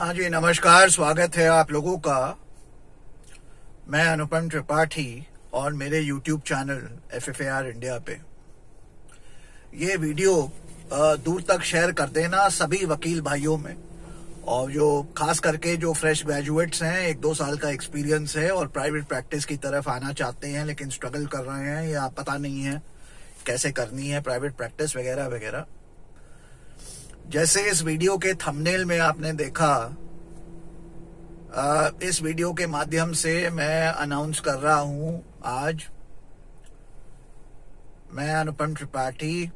हाँ जी, नमस्कार। स्वागत है आप लोगों का। मैं अनुपम त्रिपाठी और मेरे YouTube चैनल FFAR इंडिया पे ये वीडियो दूर तक शेयर कर देना सभी वकील भाइयों में, और जो खास करके जो फ्रेश ग्रेजुएट्स हैं, 1-2 साल का एक्सपीरियंस है और प्राइवेट प्रैक्टिस की तरफ आना चाहते हैं लेकिन स्ट्रगल कर रहे हैं या पता नहीं है कैसे करनी है प्राइवेट प्रैक्टिस वगैरह वगैरह। जैसे इस वीडियो के थंबनेल में आपने देखा, इस वीडियो के माध्यम से मैं अनाउंस कर रहा हूं, आज मैं अनुपम त्रिपाठी,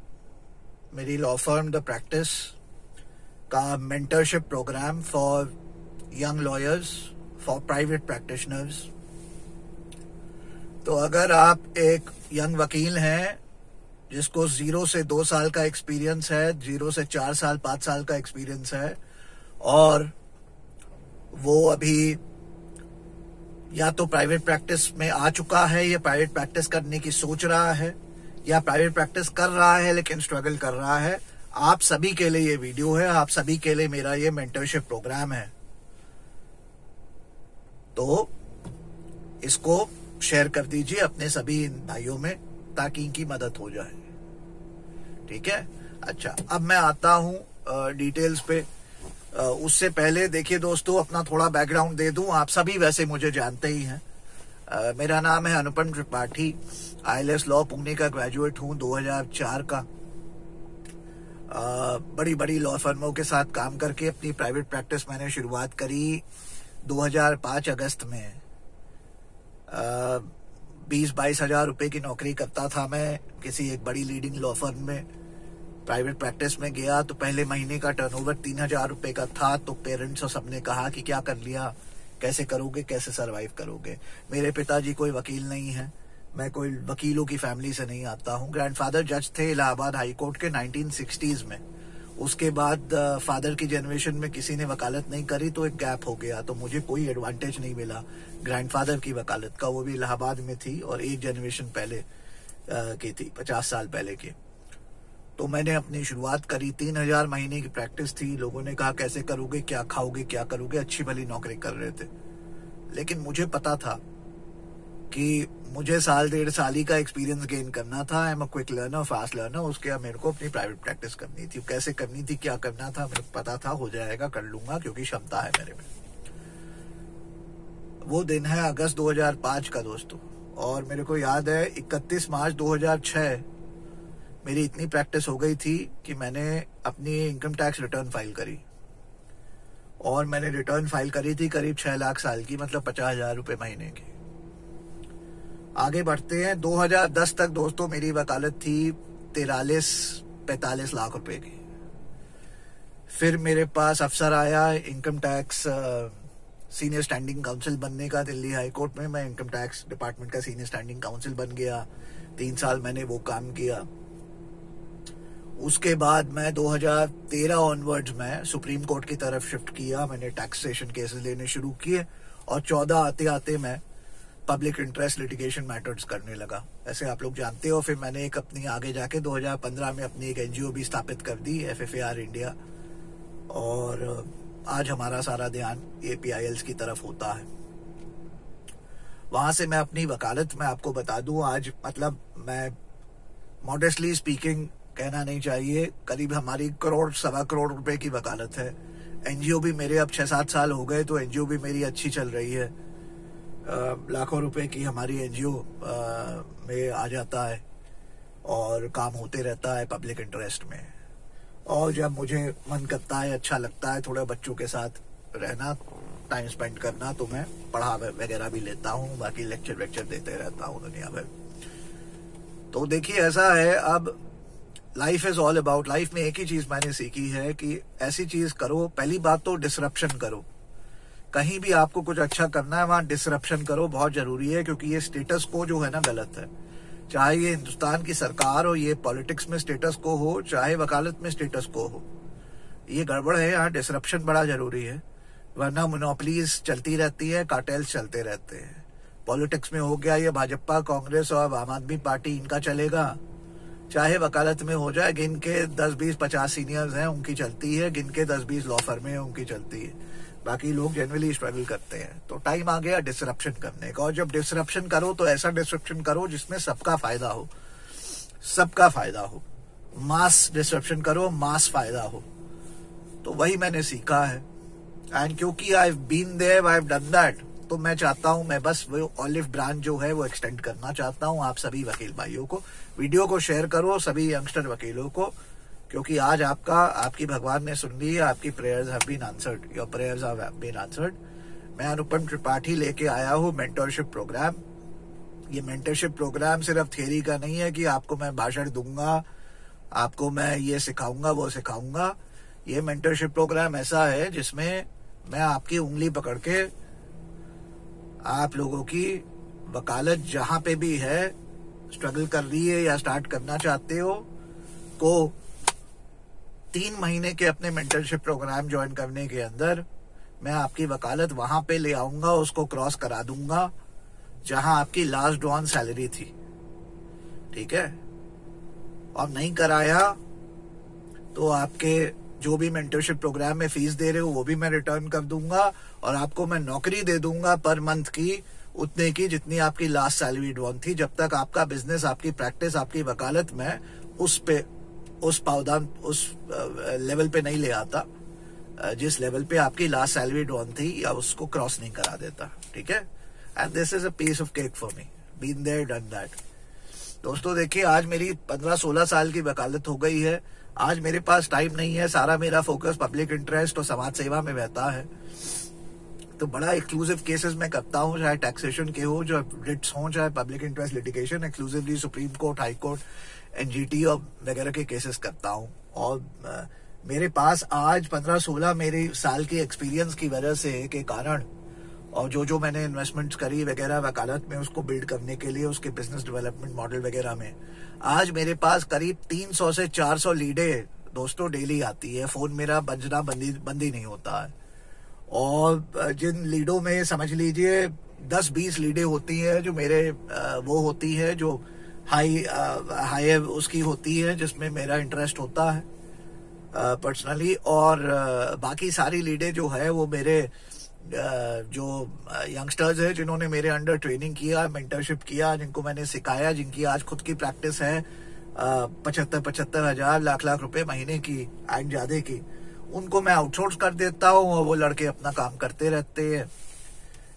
मेरी लॉ फर्म द प्रैक्टिस का mentorship program for young lawyers for private practitioners. तो अगर आप एक यंग वकील हैं जिसको 0 से 2 साल का एक्सपीरियंस है, 0 से 4 साल 5 साल का एक्सपीरियंस है, और वो अभी या तो प्राइवेट प्रैक्टिस में आ चुका है या प्राइवेट प्रैक्टिस करने की सोच रहा है या प्राइवेट प्रैक्टिस कर रहा है लेकिन स्ट्रगल कर रहा है, आप सभी के लिए ये वीडियो है, आप सभी के लिए मेरा ये मेंटरशिप प्रोग्राम है। तो इसको शेयर कर दीजिए अपने सभी भाइयों में ताकि इनकी मदद हो जाए, ठीक है। अच्छा, अब मैं आता हूं डिटेल्स पे। उससे पहले देखिए दोस्तों, अपना थोड़ा बैकग्राउंड दे दूं। आप सभी वैसे मुझे जानते ही हैं। मेरा नाम है अनुपम त्रिपाठी, ILS लॉ पुणे का ग्रेजुएट हूं 2004 का। बड़ी बड़ी लॉ फर्मों के साथ काम करके अपनी प्राइवेट प्रैक्टिस मैंने शुरुआत करी 2005 अगस्त में। 20-22 हजार रुपए की नौकरी करता था मैं किसी एक बड़ी लीडिंग लॉ फर्म में। प्राइवेट प्रैक्टिस में गया तो पहले महीने का टर्नओवर 3,000 रुपए का था। तो पेरेंट्स और सबने कहा कि क्या कर लिया, कैसे करोगे, कैसे सरवाइव करोगे। मेरे पिताजी कोई वकील नहीं है, मैं कोई वकीलों की फैमिली से नहीं आता हूँ। ग्रैंडफादर जज थे इलाहाबाद हाईकोर्ट के 1960s में। उसके बाद फादर की जनरेशन में किसी ने वकालत नहीं करी तो एक गैप हो गया, तो मुझे कोई एडवांटेज नहीं मिला ग्रैंडफादर की वकालत का। वो भी इलाहाबाद में थी और एक जनरेशन पहले की थी, 50 साल पहले की। तो मैंने अपनी शुरुआत करी, 3,000 महीने की प्रैक्टिस थी। लोगों ने कहा कैसे करोगे, क्या खाओगे, क्या करोगे, अच्छी भली नौकरी कर रहे थे। लेकिन मुझे पता था कि मुझे 1-1.5 साल ही का एक्सपीरियंस गेन करना था। I am a quick learner, fast learner. उसके बाद मेरे को अपनी प्राइवेट प्रैक्टिस करनी थी। कैसे करनी थी, क्या करना था, मेरे को पता था, हो जाएगा, कर लूंगा, क्योंकि क्षमता है मेरे में। वो दिन है अगस्त 2005 का दोस्तों, और मेरे को याद है 31 मार्च 2006 मेरी इतनी प्रैक्टिस हो गई थी कि मैंने अपनी इनकम टैक्स रिटर्न फाइल करी। और मैंने रिटर्न फाइल करी थी करीब 6 लाख साल की, मतलब 50,000 रुपए महीने की। आगे बढ़ते हैं, 2010 तक दोस्तों मेरी वकालत थी 43-45 लाख रुपए की। फिर मेरे पास अफसर आया income tax senior standing counsel बनने का दिल्ली हाई कोर्ट में। मैं इनकम टैक्स डिपार्टमेंट का सीनियर स्टैंडिंग काउंसिल बन गया। 3 साल मैंने वो काम किया। उसके बाद मैं 2013 ऑनवर्ड्स में सुप्रीम कोर्ट की तरफ शिफ्ट किया। मैंने टैक्सेशन केसेस लेने शुरू किए और 14 आते आते मैं पब्लिक इंटरेस्ट लिटिगेशन मैटर्स करने लगा, ऐसे आप लोग जानते हो। फिर मैंने एक अपनी आगे जाके 2015 में अपनी एक एनजीओ भी स्थापित कर दी, FFAR इंडिया, और आज हमारा सारा ध्यान APILS की तरफ होता है। वहां से मैं अपनी वकालत में आपको बता दूं आज, मतलब मैं मॉडेस्टली स्पीकिंग कहना नहीं चाहिए, करीब हमारी 1-1.25 करोड़ रुपए की वकालत है। एनजीओ भी मेरे अब 6-7 साल हो गए, तो एनजीओ भी मेरी अच्छी चल रही है। लाखों रुपए की हमारी एनजीओ में आ जाता है और काम होते रहता है पब्लिक इंटरेस्ट में। और जब मुझे मन करता है, अच्छा लगता है थोड़ा बच्चों के साथ रहना, टाइम स्पेंड करना, तो मैं पढ़ा वगैरह भी लेता हूँ, बाकी लेक्चर वेक्चर देते रहता हूँ दुनिया में। तो देखिए ऐसा है, अब life is all about, life में एक ही चीज मैंने सीखी है कि ऐसी चीज करो। पहली बात तो डिसरप्शन करो, कहीं भी आपको कुछ अच्छा करना है वहां डिसरप्शन करो, बहुत जरूरी है। क्योंकि ये स्टेटस को जो है ना, गलत है। चाहे ये हिंदुस्तान की सरकार हो, ये पॉलिटिक्स में स्टेटस को हो, चाहे वकालत में स्टेटस को हो, ये गड़बड़ है। यहाँ डिसरप्शन बड़ा जरूरी है, वरना मोनोपोलीज चलती रहती है, कार्टेल्स चलते रहते हैं। पॉलिटिक्स में हो गया ये भाजपा, कांग्रेस और आम आदमी पार्टी, इनका चलेगा। चाहे वकालत में हो जाए, गिन के 10-20-50 सीनियर्स हैं उनकी चलती है, गिन के 10-20 लॉ फर्में उनकी चलती है। बाकी लोग जनरली स्ट्रगल करते हैं। तो टाइम आ गया डिसरप्शन करने का, और जब डिसरप्शन करो तो ऐसा डिसरप्शन करो जिसमें सबका फायदा हो, सबका फायदा हो, मास डिसरप्शन करो, मास फायदा हो। तो वही मैंने सीखा है, एंड क्योंकि I have been there, I have done that, तो मैं चाहता हूं, मैं बस वो ऑलिव ब्रांच जो है वो एक्सटेंड करना चाहता हूं आप सभी वकील भाइयों को। वीडियो को शेयर करो सभी यंगस्टर वकीलों को, क्योंकि आज आपका, आपकी भगवान ने सुन ली है, आपकी prayers have been answered, your prayers have been answered. मैं अनुपम त्रिपाठी लेके आया हूं मेंटरशिप प्रोग्राम। ये मेंटरशिप प्रोग्राम सिर्फ थ्योरी का नहीं है कि आपको मैं भाषण दूंगा, आपको मैं ये सिखाऊंगा वो सिखाऊंगा। ये मेंटरशिप प्रोग्राम ऐसा है जिसमें मैं आपकी उंगली पकड़ के आप लोगों की वकालत जहां पे भी है, स्ट्रगल कर रही है या स्टार्ट करना चाहते हो, को 3 महीने के अपने मेंटरशिप प्रोग्राम ज्वाइन करने के अंदर मैं आपकी वकालत वहां पे ले आऊंगा, उसको क्रॉस करा दूंगा जहां आपकी लास्ट ड्रॉन सैलरी थी। ठीक है, और नहीं कराया तो आपके जो भी मेंटरशिप प्रोग्राम में फीस दे रहे हो वो भी मैं रिटर्न कर दूंगा, और आपको मैं नौकरी दे दूंगा पर मंथ की उतने की जितनी आपकी लास्ट सैलरी ड्रॉन थी, जब तक आपका बिजनेस, आपकी प्रैक्टिस, आपकी वकालत में उस पे, उस पावदान, उस लेवल पे नहीं ले आता जिस लेवल पे आपकी लास्ट सैलरी ड्रॉन थी, या उसको क्रॉस नहीं करा देता। ठीक है, and this is a piece of cake for me, been there done that. दोस्तों देखिए, आज मेरी 15-16 साल की वकालत हो गई है। आज मेरे पास टाइम नहीं है, सारा मेरा फोकस पब्लिक इंटरेस्ट और समाज सेवा में रहता है। तो बड़ा एक्सक्लूसिव केसेस मैं करता हूँ, चाहे टैक्सेशन के हो, चाहे रिट्स हो, चाहे public interest litigation, exclusively supreme court, high court, NGT और वगैरह के केसेस करता हूँ। और मेरे पास आज 15-16 मेरे साल के एक्सपीरियंस की वजह से, के कारण, और जो जो मैंने इन्वेस्टमेंट्स करी वगैरह वकालत में, उसको बिल्ड करने के लिए, उसके बिजनेस डेवलपमेंट मॉडल वगैरह में, आज मेरे पास करीब 300 से 400 लीडें दोस्तों डेली आती है। फोन मेरा बजना बंदी नहीं होता है, और जिन लीडों में समझ लीजिए 10-20 लीडें होती हैं जो मेरे वो होती है, जो हाई उसकी होती है, जिसमें मेरा इंटरेस्ट होता है पर्सनली, और बाकी सारी लीडें जो है वो मेरे जो यंगस्टर्स है जिन्होंने मेरे अंडर ट्रेनिंग किया, मेंटरशिप किया, जिनको मैंने सिखाया, जिनकी आज खुद की प्रैक्टिस है 75,000 लाख रुपए महीने की एंड ज्यादा की, उनको मैं आउटसोर्स कर देता हूँ और वो लड़के अपना काम करते रहते हैं।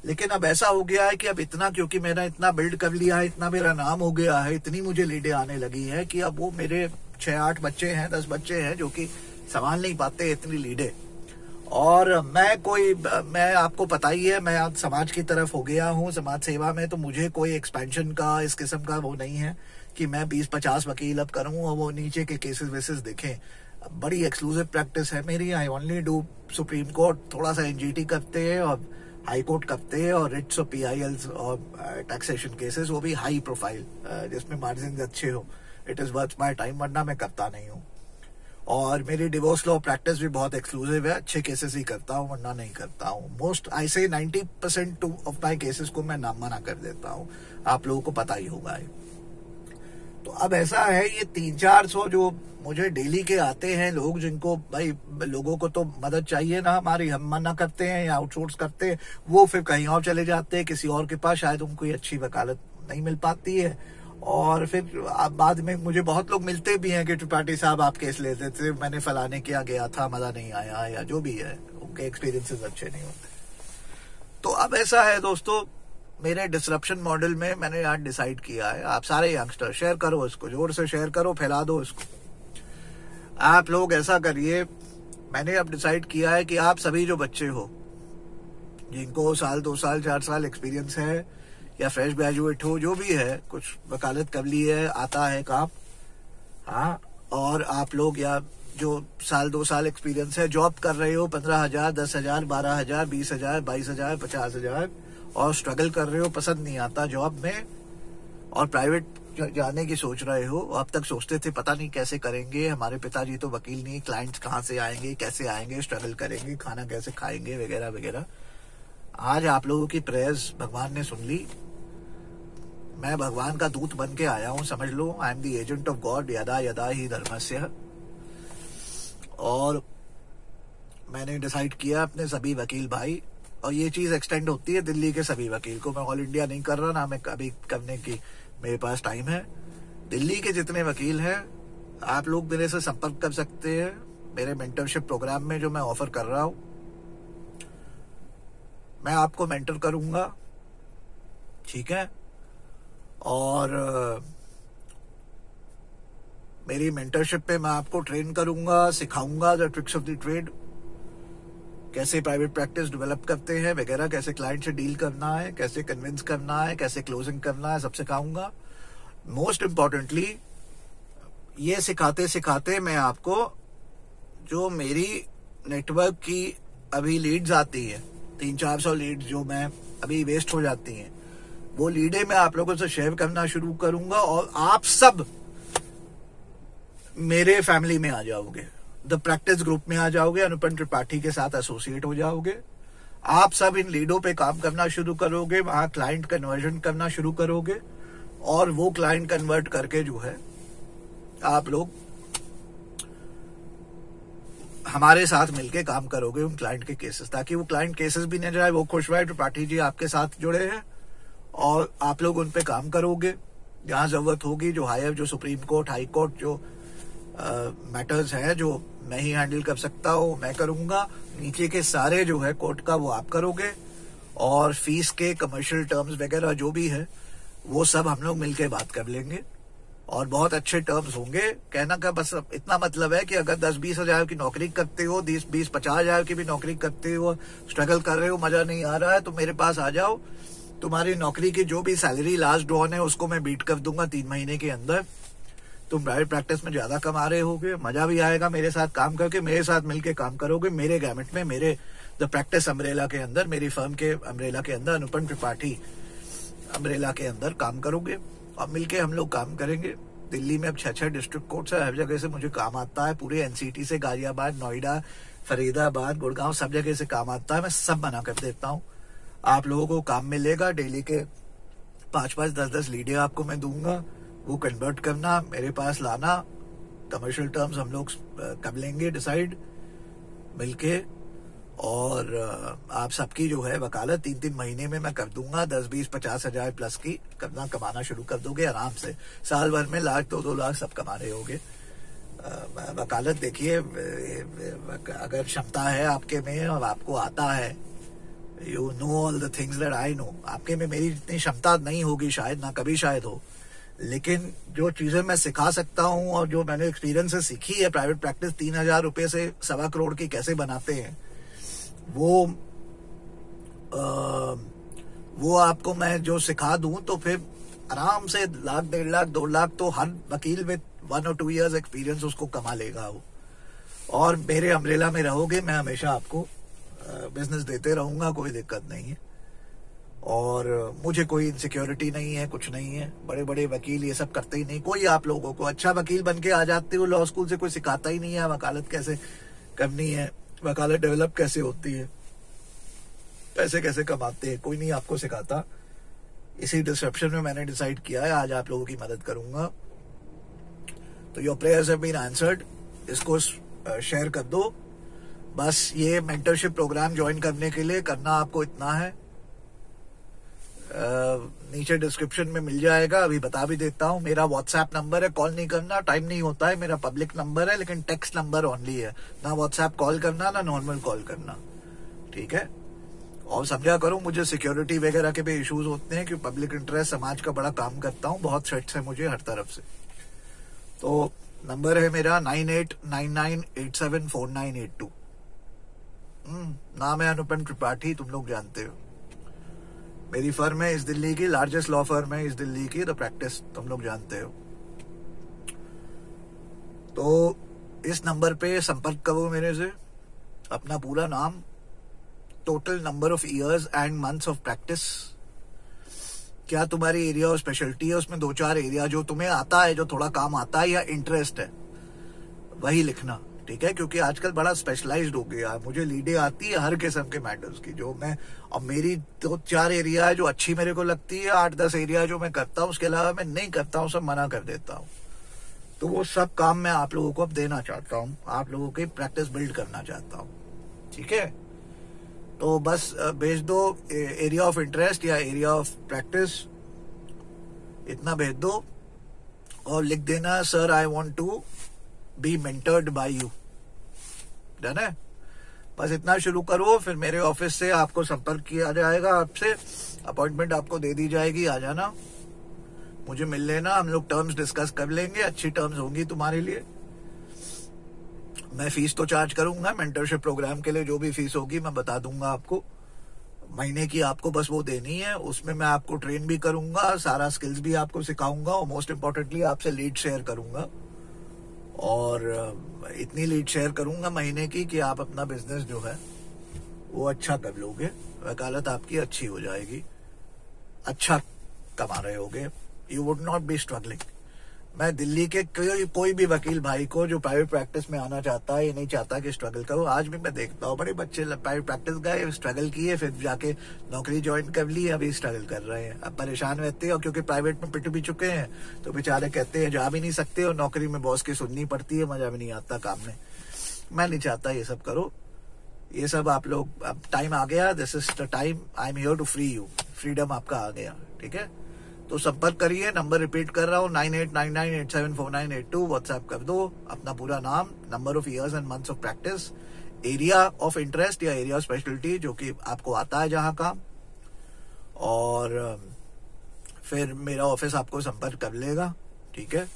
लेकिन अब ऐसा हो गया है कि अब इतना, क्योंकि मैंने इतना बिल्ड कर लिया है, इतना मेरा नाम हो गया है, इतनी मुझे लीडें आने लगी है कि अब वो मेरे 6-8 बच्चे हैं, 10 बच्चे हैं जो कि संभाल नहीं पाते इतनी लीडें। और मैं आपको पता ही है, मैं आज समाज की तरफ हो गया हूँ, समाज सेवा में, तो मुझे कोई एक्सपेंशन का इस किस्म का वो नहीं है कि मैं 20-50 वकील अब करूँ और वो नीचे के केसेस वेसेस देखें। बड़ी एक्सक्लूसिव प्रैक्टिस है मेरी, I only do supreme court, थोड़ा सा एनजीटी करते हैं और हाई कोर्ट करते हैं, और रिट्स और पीआईएल्स और टैक्सेशन केसेस, वो भी हाई प्रोफाइल जिसमें मार्जिन अच्छे हो। It is worth my time, वरना मैं करता नहीं हूँ। और मेरी डिवोर्स लॉ प्रैक्टिस भी बहुत एक्सक्लूसिव है, अच्छे केसेस ही करता हूँ वरना नहीं करता हूँ। मोस्ट आई से 90% ऑफ माई केसेस को मैं नामना कर देता हूँ, आप लोगों को पता ही होगा। तो अब ऐसा है, ये 300-400 जो मुझे डेली के आते हैं लोग, जिनको भाई लोगों को तो मदद चाहिए ना हमारी, हम मना करते हैं या आउटसोर्स करते हैं, वो फिर कहीं और चले जाते हैं किसी और के पास, शायद उनको ये अच्छी वकालत नहीं मिल पाती है। और फिर बाद में मुझे बहुत लोग मिलते भी हैं कि त्रिपाठी साहब आप केस लेते थे, मैंने फलाने किया गया था, मजा नहीं आया, या जो भी है, उनके एक्सपीरियंसेस अच्छे नहीं होते। तो अब ऐसा है दोस्तों, मेरे डिसरप्शन मॉडल में मैंने आज डिसाइड किया है, आप सारे यंगस्टर शेयर करो इसको, जोर से शेयर करो, फैला दो इसको। आप लोग ऐसा करिए, मैंने अब डिसाइड किया है कि आप सभी जो बच्चे हो जिनको 1 साल 2 साल 4 साल एक्सपीरियंस है या फ्रेश ग्रेजुएट हो, जो भी है, कुछ वकालत कर ली है, आता है काम, हाँ, और आप लोग या जो 1 साल 2 साल एक्सपीरियंस है, जॉब कर रहे हो, 15,000 10,000 12,000 20,000 22,000 50,000, और स्ट्रगल कर रहे हो, पसंद नहीं आता जॉब में, और प्राइवेट जाने की सोच रहे हो। अब तक सोचते थे पता नहीं कैसे करेंगे, हमारे पिताजी तो वकील नहीं, क्लाइंट्स कहाँ से आएंगे, कैसे आएंगे, स्ट्रगल करेंगे, खाना कैसे खाएंगे वगैरह वगैरह। आज आप लोगों की प्रेयर्स भगवान ने सुन ली, मैं भगवान का दूत बन के आया हूँ, समझ लो। I am the agent of God, यदा यदा ही धर्मस्य। और मैंने डिसाइड किया अपने सभी वकील भाई, और ये चीज एक्सटेंड होती है दिल्ली के सभी वकील को, मैं ऑल इंडिया नहीं कर रहा, ना मैं अभी करने की मेरे पास टाइम है। दिल्ली के जितने वकील हैं आप लोग मेरे से संपर्क कर सकते हैं मेरे मेंटरशिप प्रोग्राम में जो मैं ऑफर कर रहा हूं। मैं आपको मेंटर करूंगा, ठीक है। और मेरी मेंटरशिप पे मैं आपको ट्रेन करूंगा, सिखाऊंगा the tricks of the trade, कैसे प्राइवेट प्रैक्टिस डेवलप करते हैं वगैरह, कैसे क्लाइंट से डील करना है, कैसे कन्विंस करना है, कैसे क्लोजिंग करना है, सब सिखाऊंगा। मोस्ट इम्पॉर्टेंटली ये सिखाते सिखाते मैं आपको जो मेरी नेटवर्क की अभी लीड्स आती है 300-400 लीड्स जो मैं अभी वेस्ट हो जाती हैं, वो लीडें मैं आप लोगों से शेयर करना शुरू करूंगा और आप सब मेरे फैमिली में आ जाओगे, द प्रैक्टिस ग्रुप में आ जाओगे, अनुपम त्रिपाठी के साथ एसोसिएट हो जाओगे। आप सब इन लीडों पे काम करना शुरू करोगे, वहां क्लाइंट कन्वर्जन करना शुरू करोगे और वो क्लाइंट कन्वर्ट करके जो है आप लोग हमारे साथ मिलके काम करोगे उन क्लाइंट के केसेस, ताकि वो क्लाइंट केसेस भी नहीं जाए, वो खुश हुए त्रिपाठी जी आपके साथ जुड़े हैं और आप लोग उन पे काम करोगे। जहां जरूरत होगी, जो हायर, जो सुप्रीम कोर्ट, हाई कोर्ट, जो मैटर्स हैं जो मैं ही हैंडल कर सकता हूँ, मैं करूंगा। नीचे के सारे जो है कोर्ट का वो आप करोगे, और फीस के कमर्शियल टर्म्स वगैरह जो भी है वो सब हम लोग मिलके बात कर लेंगे और बहुत अच्छे टर्म्स होंगे। कहना का बस इतना मतलब है कि अगर 10-20 हजार की नौकरी करते हो, 20-50 हजार की भी नौकरी करते हो, स्ट्रगल कर रहे हो, मजा नहीं आ रहा है, तो मेरे पास आ जाओ। तुम्हारी नौकरी की जो भी सैलरी लास्ट ड्रॉन है उसको मैं बीट कर दूंगा 3 महीने के अंदर। तुम प्राइवेट प्रैक्टिस में ज्यादा कमा रहे होगे, मजा भी आएगा मेरे साथ काम करके, मेरे साथ मिलके काम करोगे मेरे गैमेट में, मेरे द प्रैक्टिस अम्ब्रेला के अंदर, मेरी फर्म के अम्ब्रेला के अंदर, अनुपम त्रिपाठी अम्ब्रेला के अंदर काम करोगे और मिलके हम लोग काम करेंगे। दिल्ली में अब 6-6 डिस्ट्रिक्ट कोर्ट्स है, हर जगह से मुझे काम आता है, पूरे एनसीटी से, गाजियाबाद, नोएडा, फरीदाबाद, गुड़गांव, सब जगह से काम आता है, मैं सब मना कर देता हूँ। आप लोगों को काम मिलेगा, डेली के 5-5, 10-10 लीडें आपको मैं दूंगा, वो कन्वर्ट करना, मेरे पास लाना, कमर्शियल टर्म्स हम लोग कर लेंगे डिसाइड मिलके, और आप सबकी जो है वकालत 3-3 महीने में मैं कर दूंगा। 10-20-50 हजार प्लस की कमाना शुरू कर दोगे आराम से, साल भर में 1 लाख 2-2 लाख सब कमा रहे होगे। वकालत देखिए, अगर क्षमता है आपके में और आपको आता है, you know all the things that I know, आपके में मेरी इतनी क्षमता नहीं होगी शायद, ना कभी शायद हो, लेकिन जो चीजें मैं सिखा सकता हूँ और जो मैंने एक्सपीरियंस से सीखी है, प्राइवेट प्रैक्टिस 3,000 रुपए से 1.25 करोड़ की कैसे बनाते हैं, वो आपको मैं जो सिखा दूं तो फिर आराम से 1 लाख, 1.5 लाख, 2 लाख तो हर वकील विद 1 और 2 इयर्स एक्सपीरियंस उसको कमा लेगा वो। और मेरे अम्ब्रेला में रहोगे, मैं हमेशा आपको बिजनेस देते रहूंगा, कोई दिक्कत नहीं है, और मुझे कोई इनसिक्योरिटी नहीं है, कुछ नहीं है। बड़े बड़े वकील ये सब करते ही नहीं, कोई आप लोगों को अच्छा वकील बन के आ जाते हो लॉ स्कूल से, कोई सिखाता ही नहीं है वकालत कैसे करनी है, वकालत डेवलप कैसे होती है, पैसे कैसे कमाते हैं, कोई नहीं आपको सिखाता। इसी डिस्ट्रप्शन में मैंने डिसाइड किया है आज आप लोगों की मदद करूंगा, तो your prayers have been answered. इसको शेयर कर दो, बस ये मेंटरशिप प्रोग्राम ज्वाइन करने के लिए करना आपको इतना है, नीचे डिस्क्रिप्शन में मिल जाएगा, अभी बता भी देता हूँ। मेरा व्हाट्सएप नंबर है, कॉल नहीं करना, टाइम नहीं होता है, मेरा पब्लिक नंबर है लेकिन टेक्स्ट नंबर ओनली है, ना व्हाट्सएप कॉल करना ना नॉर्मल कॉल करना, ठीक है। और समझा करो मुझे सिक्योरिटी वगैरह के भी इश्यूज होते हैं, क्योंकि पब्लिक इंटरेस्ट, समाज का बड़ा काम करता हूँ, बहुत थ्रेट्स है मुझे हर तरफ से। तो नंबर है मेरा 9899874982, नाम है अनुपम त्रिपाठी, तुम लोग जानते हो। मेरी फर्म है इस दिल्ली की, लार्जेस्ट लॉ फर्म है इस दिल्ली की, द प्रैक्टिस, तुम लोग जानते हो। तो इस नंबर पे संपर्क करो मेरे से, अपना पूरा नाम, total number of years and months of practice, क्या तुम्हारी एरिया और स्पेशलिटी है, उसमें 2-4 एरिया जो तुम्हें आता है, जो थोड़ा काम आता है या इंटरेस्ट है, वही लिखना, ठीक है। क्योंकि आजकल बड़ा स्पेशलाइज्ड हो गया, मुझे लीडें आती है हर किस्म के मैटर्स की, जो मैं, अब मेरी 2-4 एरिया है जो अच्छी मेरे को लगती है, 8-10 एरिया जो मैं करता हूँ, उसके अलावा मैं नहीं करता हूँ, सब मना कर देता हूँ। तो वो सब काम मैं आप लोगों को अब देना चाहता हूँ, आप लोगों की प्रैक्टिस बिल्ड करना चाहता हूँ। ठीक है। तो बस भेज दो एरिया ऑफ इंटरेस्ट या एरिया ऑफ प्रैक्टिस, इतना भेज दो और लिख देना sir I want to be mentored by you, done है। बस इतना शुरू करो, फिर मेरे ऑफिस से आपको संपर्क किया जाएगा, आपसे अपॉइंटमेंट आपको दे दी जाएगी, आ जाना मुझे मिल लेना, हम लोग टर्म्स डिस्कस कर लेंगे, अच्छी टर्म्स होंगी तुम्हारे लिए। मैं फीस तो चार्ज करूंगा मेंटरशिप प्रोग्राम के लिए, जो भी फीस होगी मैं बता दूंगा आपको, महीने की आपको बस वो देनी है, उसमें मैं आपको ट्रेन भी करूंगा, सारा स्किल्स भी आपको सिखाऊंगा और मोस्ट इम्पोर्टेंटली आपसे लीड शेयर करूंगा, और इतनी लीड शेयर करूंगा महीने की कि आप अपना बिजनेस जो है वो अच्छा कर लोगे, वकालत आपकी अच्छी हो जाएगी, अच्छा कमा रहे होगे, you would not be struggling. मैं दिल्ली के कोई भी वकील भाई को जो प्राइवेट प्रैक्टिस में आना चाहता है, ये नहीं चाहता कि स्ट्रगल करो, आज भी मैं देखता हूँ बड़े बच्चे प्राइवेट प्रैक्टिस गए, स्ट्रगल किए, फिर जाके नौकरी ज्वाइन कर ली, अभी स्ट्रगल कर रहे हैं, अब परेशान रहते हैं, और क्योंकि प्राइवेट में पिट भी चुके हैं तो बेचारे कहते हैं जा भी नहीं सकते और नौकरी में बॉस की सुननी पड़ती है, मजा भी नहीं आता काम में। मैं नहीं चाहता ये सब करो, ये सब आप लोग, अब टाइम आ गया, this is the time, I am here to free you, freedom आपका आ गया, ठीक है। तो संपर्क करिए, नंबर रिपीट कर रहा हूँ 9899874982, व्हाट्सएप कर दो, अपना पूरा नाम, number of years and months of practice, area of interest या एरिया ऑफ स्पेशलिटी जो कि आपको आता है जहाँ का, और फिर मेरा ऑफिस आपको संपर्क कर लेगा, ठीक है।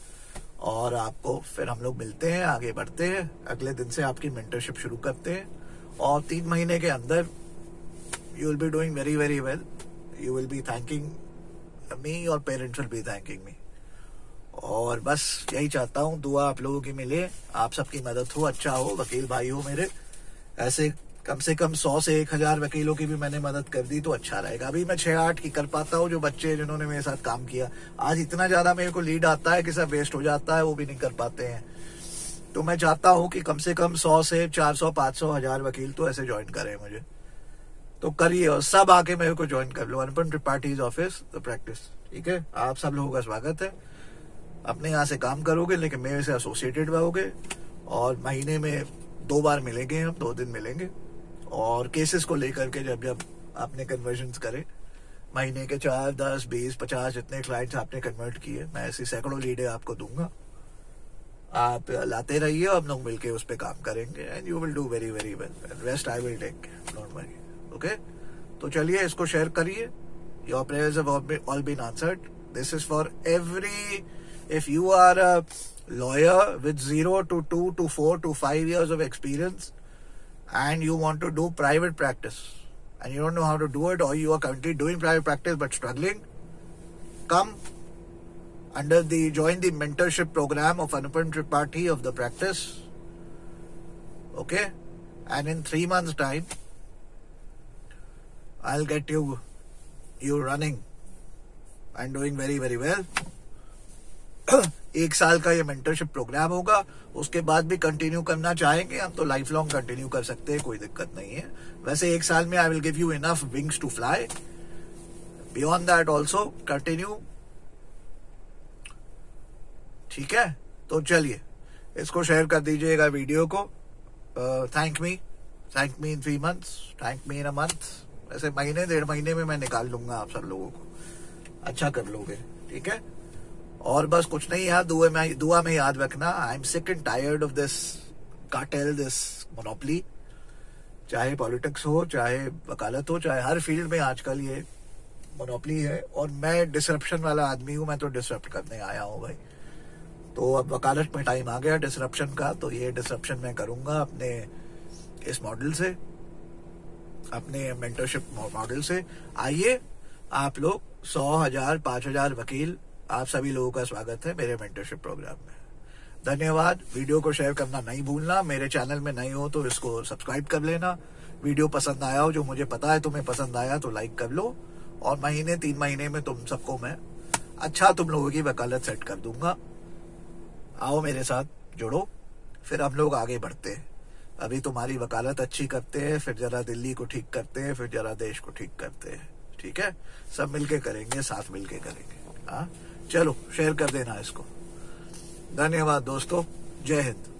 और आपको फिर हम लोग मिलते हैं, आगे बढ़ते हैं, अगले दिन से आपकी मेंटरशिप शुरू करते हैं, और 3 महीने के अंदर you will be doing very very well, you will be thanking me और parents will be thanking me, और बस यही चाहता हूँ, दुआ आप लोगों की मिले, आप सबकी मदद हो, अच्छा हो, वकील भाई हो मेरे, ऐसे कम से कम 100 से 1000 वकीलों की भी मैंने मदद कर दी तो अच्छा रहेगा। अभी मैं 6-8 की कर पाता हूँ, जो बच्चे जिन्होंने मेरे साथ काम किया, आज इतना ज्यादा मेरे को लीड आता है कि सब वेस्ट हो जाता है, वो भी नहीं कर पाते हैं, तो मैं चाहता हूँ कि कम से कम 100 से 400, 500, 1000 वकील तो ऐसे ज्वाइन करें मुझे, तो करिए और सब आके मेरे को ज्वाइन कर लो, Anupam Tripathi office the practice, ठीक है। आप सब लोगों का स्वागत है, अपने यहाँ से काम करोगे लेकिन मेरे से एसोसिएटेड रहोगे, और महीने में 2 बार मिलेंगे हम, 2 दिन मिलेंगे, और केसेस को लेकर के जब जब आपने कन्वर्जन करे, महीने के 4, 10, 20, 50 जितने क्लाइंट्स आपने कन्वर्ट किए, मैं ऐसी सैकड़ों लीडें आपको दूंगा, आप लाते रहिए और हम लोग मिलकर उस पर काम करेंगे, and you will do very very well, rest I will take, don't worry, okay तो चलिए इसको शेयर करिए। Your prayers have all been answered, this is for every, if you are a lawyer with 0 to 2 to 4 to 5 years of experience and you want to do private practice and you don't know how to do it or you are currently doing private practice but struggling, come under the, join the mentorship program of Anupam Tripathi of the practice, okay, and in 3 months time I'll get you running and doing very very well. 1 साल का ये mentorship programme होगा, उसके बाद भी continue करना चाहेंगे हम तो लाइफ लॉन्ग कंटिन्यू कर सकते हैं, कोई दिक्कत नहीं है। वैसे 1 साल में I will give you enough wings to fly, beyond that also continue, ठीक है। तो चलिए इसको शेयर कर दीजिएगा वीडियो को, thank me in 3 months, thank me in a month, ऐसे महीने 1.5 महीने में मैं निकाल लूंगा आप सब लोगों को, अच्छा कर लोगे, ठीक है। और बस कुछ नहीं यार, दुआ में याद रखना, I am sick and tired of this cartel, this monopoly, चाहे पॉलिटिक्स हो, चाहे वकालत हो, चाहे हर फील्ड में आजकल ये मोनोपली है, और मैं डिसरप्शन वाला आदमी हूँ, मैं तो डिसरप्ट करने आया हूँ भाई, तो अब वकालत में टाइम आ गया डिसरप्शन का, तो ये डिसरप्शन मैं करूंगा अपने इस मॉडल से, अपने मेंटरशिप मॉडल से। आइए आप लोग 100, 1000, 5000 वकील, आप सभी लोगों का स्वागत है मेरे मेंटरशिप प्रोग्राम में। धन्यवाद, वीडियो को शेयर करना नहीं भूलना, मेरे चैनल में नए हो तो इसको सब्सक्राइब कर लेना, वीडियो पसंद आया हो, जो मुझे पता है तुम्हें पसंद आया तो लाइक कर लो, और 3 महीने में तुम सबको मैं अच्छा तुम लोगों की वकालत सेट कर दूंगा, आओ मेरे साथ जुड़ो, फिर हम लोग आगे बढ़ते हैं, अभी तुम्हारी वकालत अच्छी करते हैं, फिर जरा दिल्ली को ठीक करते हैं, फिर जरा देश को ठीक करते हैं, ठीक है, सब मिलके करेंगे, साथ मिलके करेंगे, हाँ चलो शेयर कर देना इसको। धन्यवाद दोस्तों, जय हिंद।